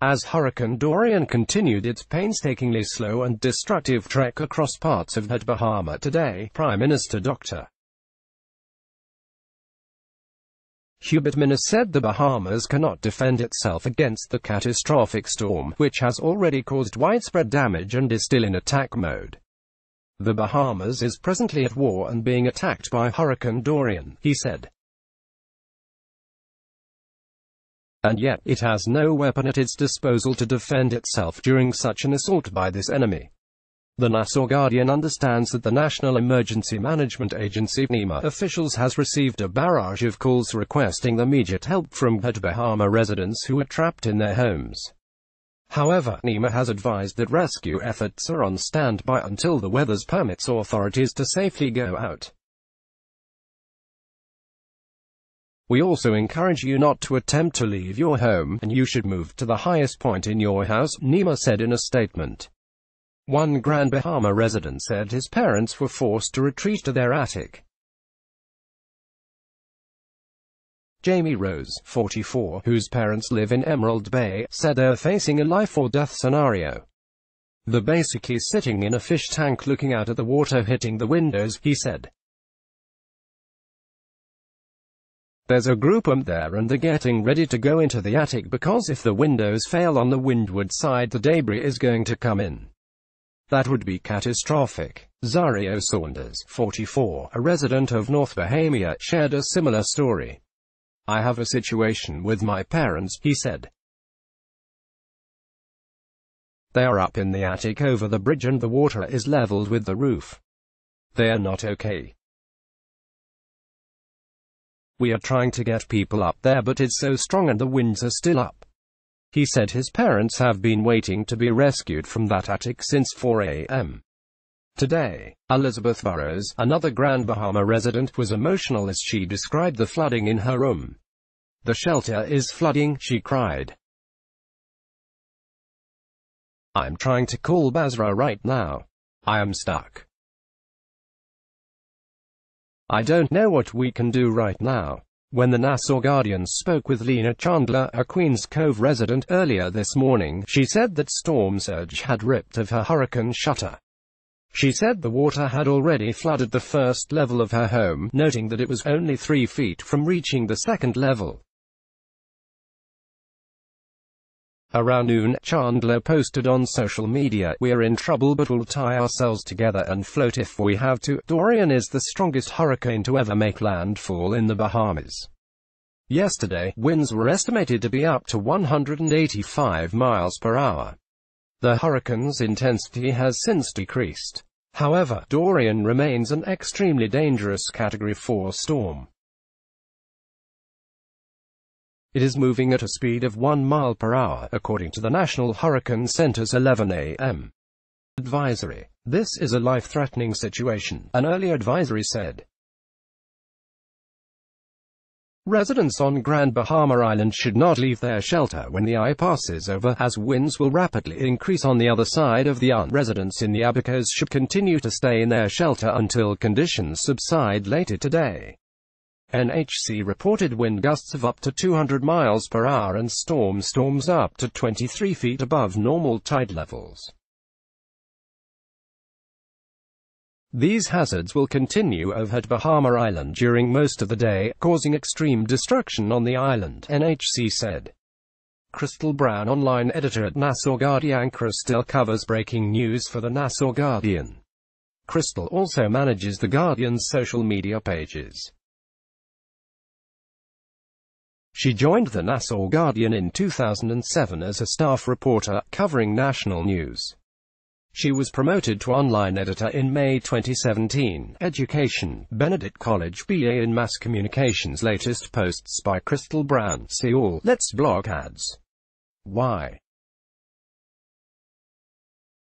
as Hurricane Dorian continued its painstakingly slow and destructive trek across parts of Ghat Bahama today, Prime Minister Dr. Hubert Minnis said the Bahamas cannot defend itself against the catastrophic storm, which has already caused widespread damage and is still in attack mode. The Bahamas is presently at war and being attacked by Hurricane Dorian, he said. And yet, it has no weapon at its disposal to defend itself during such an assault by this enemy. The Nassau Guardian understands that the National Emergency Management Agency (NEMA) officials has received a barrage of calls requesting immediate help from Ghat Bahama residents who are trapped in their homes. However, NEMA has advised that rescue efforts are on standby until the weather permits authorities to safely go out. We also encourage you not to attempt to leave your home, and you should move to the highest point in your house, NEMA said in a statement. One Grand Bahama resident said his parents were forced to retreat to their attic. Jamie Rose, 44, whose parents live in Emerald Bay, said they're facing a life-or-death scenario. "They're basically sitting in a fish tank looking out at the water hitting the windows," he said. "There's a group up there and they're getting ready to go into the attic because if the windows fail on the windward side the debris is going to come in. That would be catastrophic." Zario Saunders, 44, a resident of North Bahamia, shared a similar story. "I have a situation with my parents," he said. "They are up in the attic over the bridge and the water is leveled with the roof. They are not okay. We are trying to get people up there but it's so strong and the winds are still up." He said his parents have been waiting to be rescued from that attic since 4 a.m. today. Elizabeth Burroughs, another Grand Bahama resident, was emotional as she described the flooding in her room. "The shelter is flooding," she cried. "I'm trying to call Basra right now. I am stuck. I don't know what we can do right now." When the Nassau Guardian spoke with Lena Chandler, a Queens Cove resident, earlier this morning, she said that storm surge had ripped off her hurricane shutter. She said the water had already flooded the first level of her home, noting that it was only 3 feet from reaching the second level. Around noon, Chandler posted on social media, "We're in trouble but we'll tie ourselves together and float if we have to. Dorian is the strongest hurricane to ever make landfall in the Bahamas. Yesterday, winds were estimated to be up to 185 miles per hour. The hurricane's intensity has since decreased. However, Dorian remains an extremely dangerous Category 4 storm. It is moving at a speed of 1 mile per hour, according to the National Hurricane Center's 11 a.m. advisory. "This is a life-threatening situation," an early advisory said. Residents on Grand Bahama Island should not leave their shelter when the eye passes over, as winds will rapidly increase on the other side of the island. Residents in the Abacos should continue to stay in their shelter until conditions subside later today. NHC reported wind gusts of up to 200 miles per hour and storms up to 23 feet above normal tide levels. These hazards will continue over Ghat Bahama Island during most of the day, causing extreme destruction on the island, NHC said. Crystal Brown, online editor at Nassau Guardian. Crystal covers breaking news for the Nassau Guardian. Crystal also manages the Guardian's social media pages. She joined the Nassau Guardian in 2007 as a staff reporter, covering national news. She was promoted to online editor in May 2017. Education, Benedict College, BA in Mass Communications. Latest posts by Crystal Brown. See all. Let's blog ads. Why?